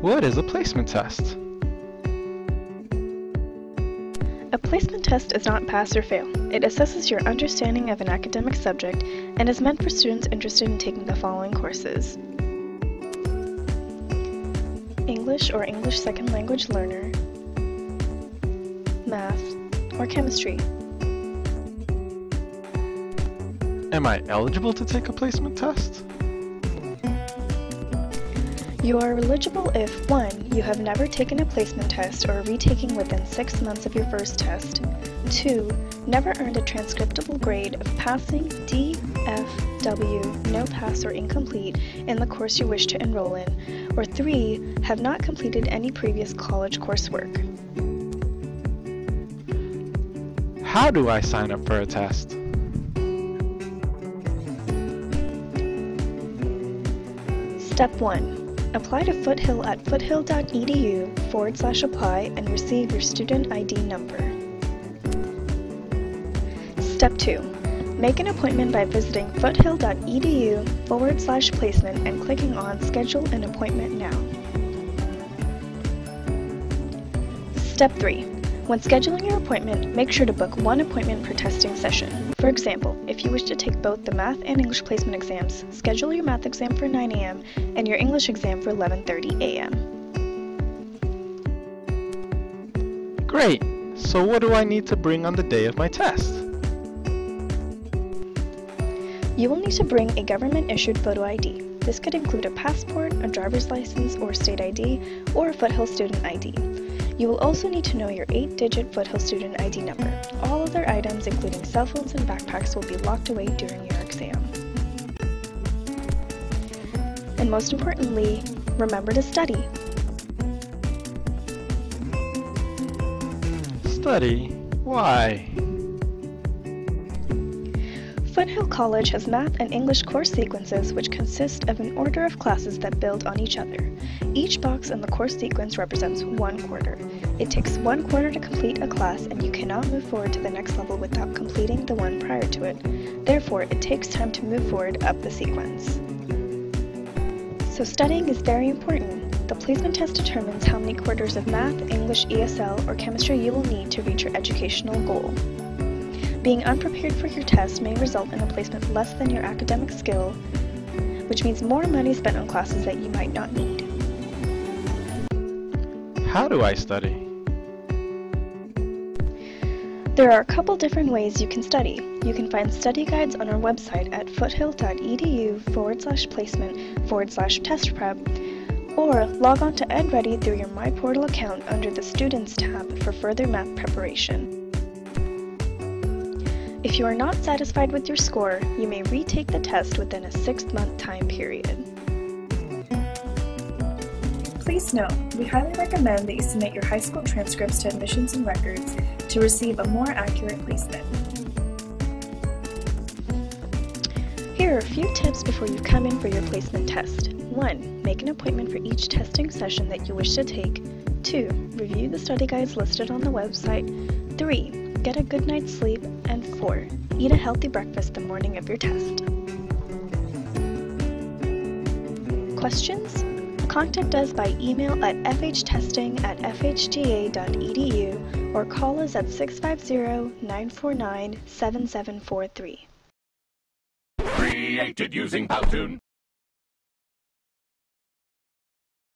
What is a placement test? A placement test is not pass or fail. It assesses your understanding of an academic subject and is meant for students interested in taking the following courses: English or English second language learner, math, or chemistry. Am I eligible to take a placement test? You are eligible if 1. You have never taken a placement test or are retaking within 6 months of your first test, 2. Never earned a transcriptable grade of passing, D, F, W, no pass or incomplete in the course you wish to enroll in, or 3. Have not completed any previous college coursework. How do I sign up for a test? Step 1. Apply to Foothill at foothill.edu/apply and receive your student ID number. Step 2. Make an appointment by visiting foothill.edu/placement and clicking on Schedule an Appointment Now. Step 3. When scheduling your appointment, make sure to book one appointment per testing session. For example, if you wish to take both the math and English placement exams, schedule your math exam for 9 a.m. and your English exam for 11:30 a.m. Great! So what do I need to bring on the day of my test? You will need to bring a government-issued photo ID. This could include a passport, a driver's license or state ID, or a Foothill student ID. You will also need to know your 8-digit Foothill student ID number. All other items, including cell phones and backpacks, will be locked away during your exam. And most importantly, remember to study. Study? Why? Foothill College has math and English course sequences which consist of an order of classes that build on each other. Each box in the course sequence represents 1 quarter. It takes 1 quarter to complete a class and you cannot move forward to the next level without completing the one prior to it. Therefore, it takes time to move forward up the sequence. So studying is very important. The placement test determines how many quarters of math, English, ESL, or chemistry you will need to reach your educational goal. Being unprepared for your test may result in a placement less than your academic skill, which means more money spent on classes that you might not need. How do I study? There are a couple different ways you can study. You can find study guides on our website at foothill.edu/placement/test prep, or log on to EdReady through your My Portal account under the Students tab for further math preparation. If you are not satisfied with your score, you may retake the test within a 6-month time period. Please note, we highly recommend that you submit your high school transcripts to Admissions and Records to receive a more accurate placement. Here are a few tips before you come in for your placement test. 1. Make an appointment for each testing session that you wish to take. 2. Review the study guides listed on the website. 3. Get a good night's sleep, and 4. Eat a healthy breakfast the morning of your test. Questions? Contact us by email at fhtesting@fhga.edu or call us at 650-949-7743. Created using Powtoon.